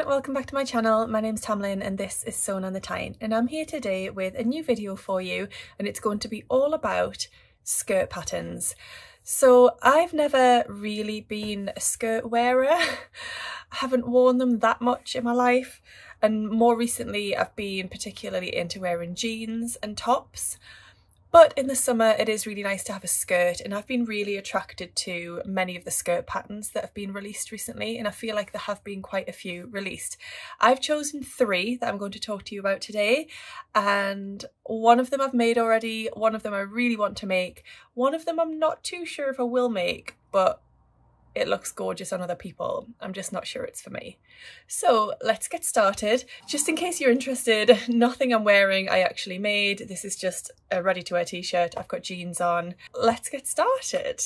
everyone, welcome back to my channel. My name's Tamlyn and this is Sewn on the Tyne, and I'm here today with a new video for you, and it's going to be all about skirt patterns. So I've never really been a skirt wearer. I haven't worn them that much in my life, and more recently I've been particularly into wearing jeans and tops. But in the summer it is really nice to have a skirt, and I've been really attracted to many of the skirt patterns that have been released recently, and I feel like there have been quite a few released. I've chosen three that I'm going to talk to you about today, and one of them I've made already, one of them I really want to make, one of them I'm not too sure if I will make, but it looks gorgeous on other people. I'm just not sure it's for me. So let's get started. Just in case you're interested, nothing I'm wearing I actually made. This is just a ready-to-wear t-shirt. I've got jeans on. Let's get started.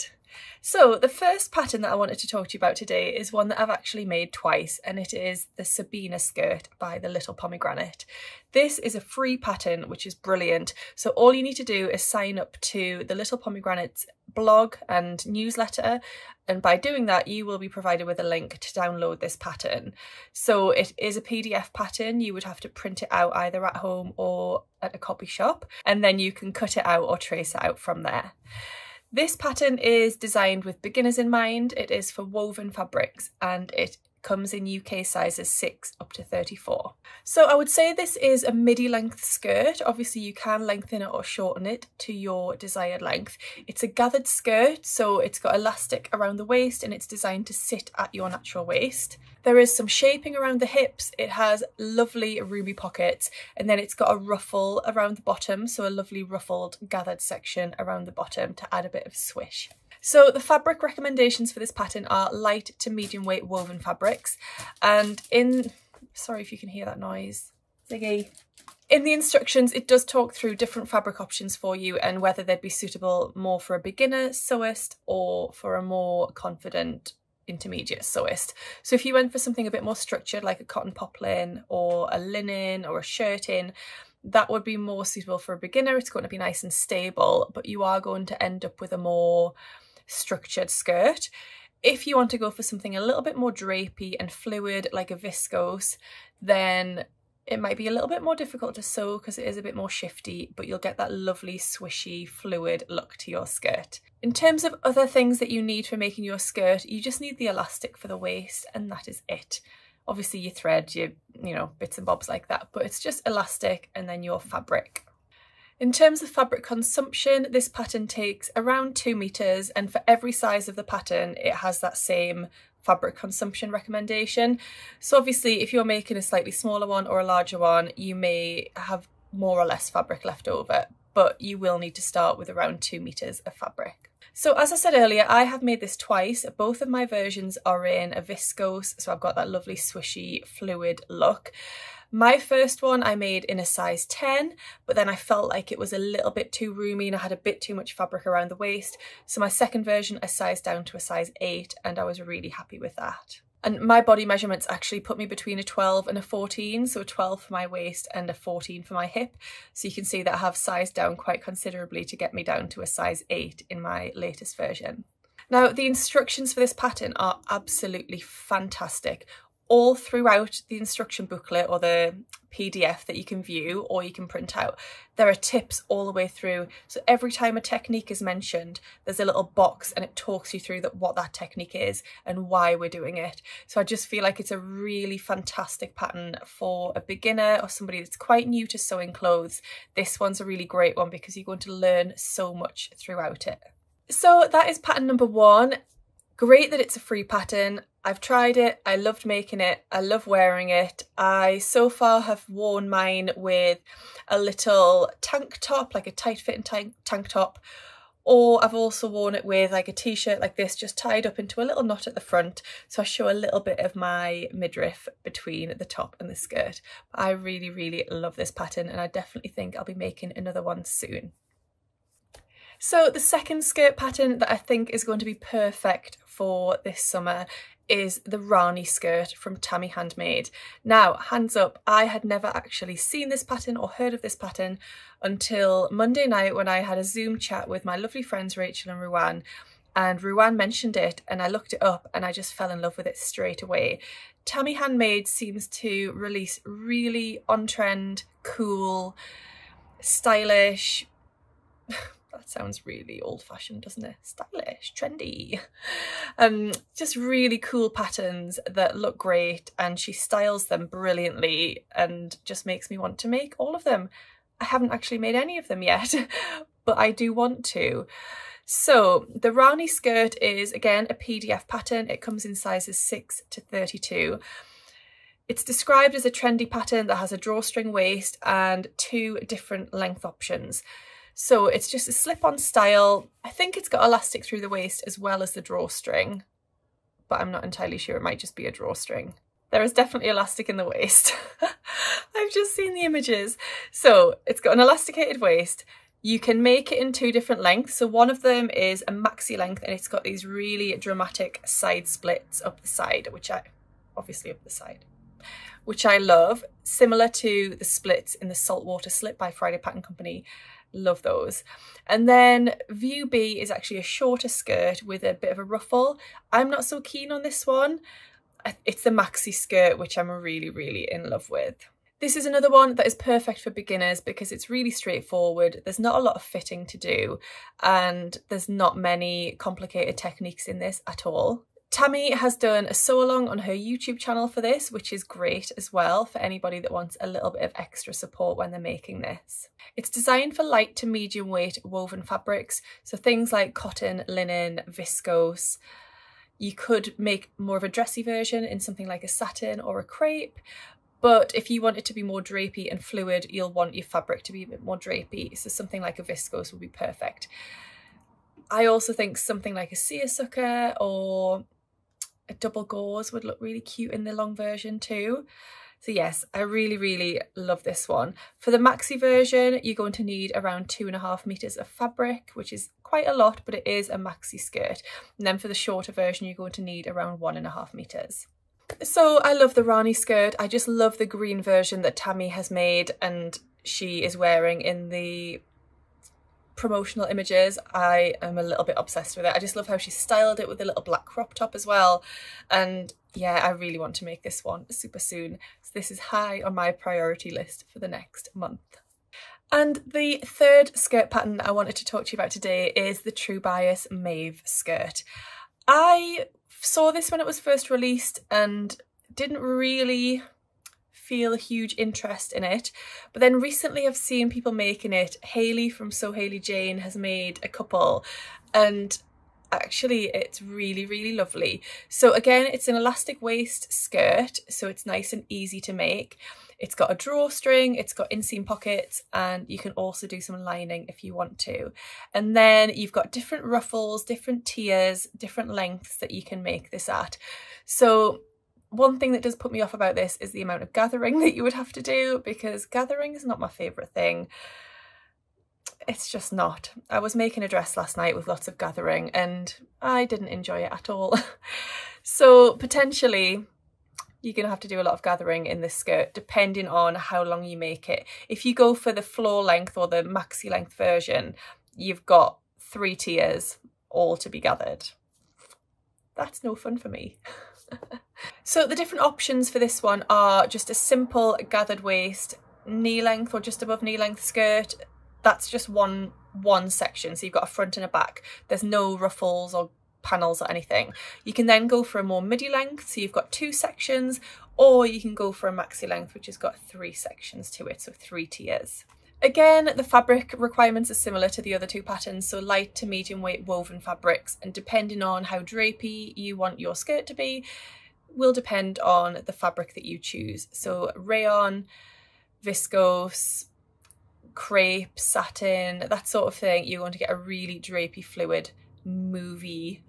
So the first pattern that I wanted to talk to you about today is one that I've actually made twice, and it is the Sabina skirt by The Little Pomegranate. This is a free pattern, which is brilliant. So all you need to do is sign up to The Little Pomegranate's blog and newsletter, and by doing that you will be provided with a link to download this pattern. So it is a PDF pattern. You would have to print it out either at home or at a copy shop, and then you can cut it out or trace it out from there. This pattern is designed with beginners in mind. It is for woven fabrics, and it comes in UK sizes 6 up to 34. So I would say this is a midi length skirt. Obviously you can lengthen it or shorten it to your desired length. It's a gathered skirt, so it's got elastic around the waist and it's designed to sit at your natural waist. There is some shaping around the hips. It has lovely ruby pockets, and then it's got a ruffle around the bottom, so a lovely ruffled gathered section around the bottom to add a bit of swish. So the fabric recommendations for this pattern are light to medium weight woven fabrics, and sorry if you can hear that noise, Ziggy. In the instructions it does talk through different fabric options for you and whether they'd be suitable more for a beginner sewist or for a more confident intermediate sewist. So if you went for something a bit more structured like a cotton poplin or a linen or a shirting, that would be more suitable for a beginner. It's going to be nice and stable, but you are going to end up with a more structured skirt. If you want to go for something a little bit more drapey and fluid like a viscose, then it might be a little bit more difficult to sew because it is a bit more shifty, but you'll get that lovely swishy fluid look to your skirt. In terms of other things that you need for making your skirt, you just need the elastic for the waist, and that is it. Obviously your thread, you know, bits and bobs like that, but it's just elastic and then your fabric. In terms of fabric consumption, this pattern takes around 2 meters, and for every size of the pattern it has that same fabric consumption recommendation. So obviously if you're making a slightly smaller one or a larger one, you may have more or less fabric left over, but you will need to start with around 2 meters of fabric. So as I said earlier, I have made this twice. Both of my versions are in a viscose, so I've got that lovely swishy fluid look. My first one I made in a size 10, but then I felt like it was a little bit too roomy and I had a bit too much fabric around the waist. So my second version I sized down to a size 8, and I was really happy with that. And my body measurements actually put me between a 12 and a 14, so a 12 for my waist and a 14 for my hip. So you can see that I have sized down quite considerably to get me down to a size 8 in my latest version. Now, the instructions for this pattern are absolutely fantastic. All throughout the instruction booklet or the PDF that you can view or you can print out, there are tips all the way through. So every time a technique is mentioned, there's a little box and it talks you through what that technique is and why we're doing it. So I just feel like it's a really fantastic pattern for a beginner or somebody that's quite new to sewing clothes. This one's a really great one because you're going to learn so much throughout it. So that is pattern number one. Great that it's a free pattern. I've tried it, I loved making it, I love wearing it. I so far have worn mine with a little tank top, like a tight fitting tank top, or I've also worn it with like a t-shirt like this, just tied up into a little knot at the front, so I show a little bit of my midriff between the top and the skirt. I really, really love this pattern, and I definitely think I'll be making another one soon. So the second skirt pattern that I think is going to be perfect for this summer is the Rani skirt from Tammy Handmade. Now, hands up, I had never actually seen this pattern or heard of this pattern until Monday night when I had a Zoom chat with my lovely friends Rachel and Ruan, and Ruan mentioned it and I looked it up and I just fell in love with it straight away. Tammy Handmade seems to release really on-trend, cool, stylish, that sounds really old-fashioned, doesn't it? Stylish, trendy, just really cool patterns that look great, and she styles them brilliantly and just makes me want to make all of them. I haven't actually made any of them yet, but I do want to. So the Rani skirt is again a PDF pattern. It comes in sizes 6 to 32. It's described as a trendy pattern that has a drawstring waist and 2 different length options. So it's just a slip-on style. I think it's got elastic through the waist as well as the drawstring, but I'm not entirely sure. It might just be a drawstring. There is definitely elastic in the waist. I've just seen the images. So it's got an elasticated waist. You can make it in 2 different lengths. So one of them is a maxi length and it's got these really dramatic side splits up the side, which I love, similar to the splits in the Saltwater Slip by Friday Pattern Company. Love those. And then View B is actually a shorter skirt with a bit of a ruffle. I'm not so keen on this one. It's the maxi skirt, which I'm really, really in love with. This is another one that is perfect for beginners because it's really straightforward. There's not a lot of fitting to do and there's not many complicated techniques in this at all. Tammy has done a sew along on her YouTube channel for this, which is great as well for anybody that wants a little bit of extra support when they're making this. It's designed for light to medium weight woven fabrics, so things like cotton, linen, viscose. You could make more of a dressy version in something like a satin or a crepe. But if you want it to be more drapey and fluid, you'll want your fabric to be a bit more drapey. So something like a viscose will be perfect. I also think something like a seersucker or a double gauze would look really cute in the long version too. So yes, I really, really love this one. For the maxi version, you're going to need around 2.5 meters of fabric, which is quite a lot, but it is a maxi skirt. And then for the shorter version, you're going to need around 1.5 meters. So I love the Rani skirt. I just love the green version that Tammy has made and she is wearing in the promotional images. I am a little bit obsessed with it. I just love how she styled it with a little black crop top as well. And yeah, I really want to make this one super soon. So this is high on my priority list for the next month. And the third skirt pattern I wanted to talk to you about today is the True Bias Maeve skirt. I saw this when it was first released and didn't really feel a huge interest in it, but then recently I've seen people making it. Hayley from So Hayley Jane has made a couple and actually it's really, really lovely. So again, it's an elastic waist skirt, so it's nice and easy to make. It's got a drawstring, it's got inseam pockets, and you can also do some lining if you want to. And then you've got different ruffles, different tiers, different lengths that you can make this at. So one thing that does put me off about this is the amount of gathering that you would have to do, because gathering is not my favourite thing. It's just not. I was making a dress last night with lots of gathering and I didn't enjoy it at all. So potentially you're going to have to do a lot of gathering in this skirt, depending on how long you make it. If you go for the floor length or the maxi length version, you've got 3 tiers all to be gathered. That's no fun for me. So the different options for this one are just a simple gathered waist, knee length or just above knee length skirt. That's just one section. So you've got a front and a back. There's no ruffles or panels or anything. You can then go for a more midi length, so you've got 2 sections, or you can go for a maxi length, which has got 3 sections to it, so 3 tiers. Again, the fabric requirements are similar to the other 2 patterns, so light to medium weight woven fabrics, and depending on how drapey you want your skirt to be will depend on the fabric that you choose. So rayon, viscose, crepe, satin, that sort of thing, you're going to get a really drapey, fluid, movable,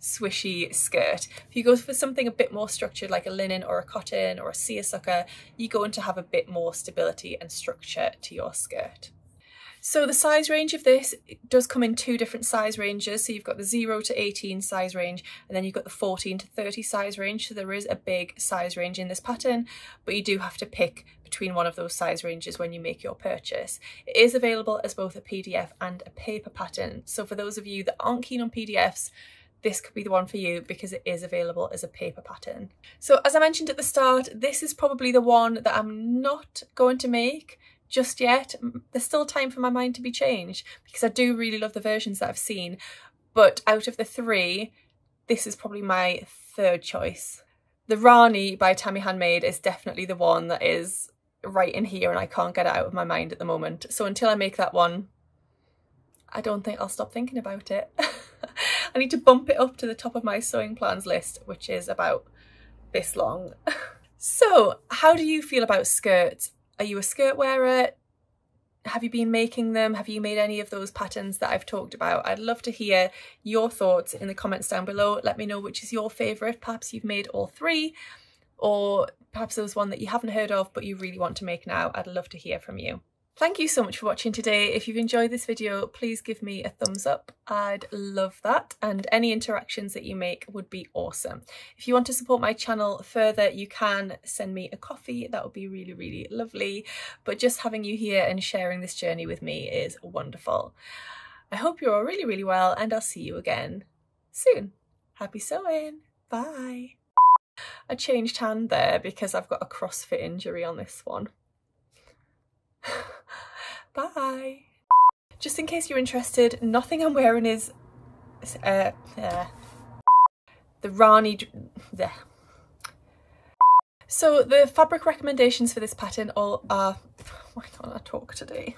swishy skirt. If you go for something a bit more structured like a linen or a cotton or a seersucker, you're going to have a bit more stability and structure to your skirt. So the size range of this does come in two different size ranges. So you've got the 0 to 18 size range, and then you've got the 14 to 30 size range. So there is a big size range in this pattern, but you do have to pick between one of those size ranges when you make your purchase. It is available as both a PDF and a paper pattern. So for those of you that aren't keen on PDFs, this could be the one for you because it is available as a paper pattern. So as I mentioned at the start, this is probably the one that I'm not going to make just yet. There's still time for my mind to be changed because I do really love the versions that I've seen. But out of the three, this is probably my third choice. The Rani by Tammy Handmade is definitely the one that is right in here and I can't get it out of my mind at the moment. So until I make that one, I don't think I'll stop thinking about it. I need to bump it up to the top of my sewing plans list, which is about this long. So how do you feel about skirts? Are you a skirt wearer? Have you been making them? Have you made any of those patterns that I've talked about? I'd love to hear your thoughts in the comments down below. Let me know which is your favourite. Perhaps you've made all three, or perhaps there's one that you haven't heard of but you really want to make now. I'd love to hear from you. Thank you so much for watching today. If you've enjoyed this video, please give me a thumbs up. I'd love that. And any interactions that you make would be awesome. If you want to support my channel further, you can send me a coffee. That would be really, really lovely. But just having you here and sharing this journey with me is wonderful. I hope you're all really, really well, and I'll see you again soon. Happy sewing. Bye. I changed hand there because I've got a CrossFit injury on this one. Bye. Just in case you're interested, nothing I'm wearing is the Rani there. So the fabric recommendations for this pattern all are, why can't I talk today?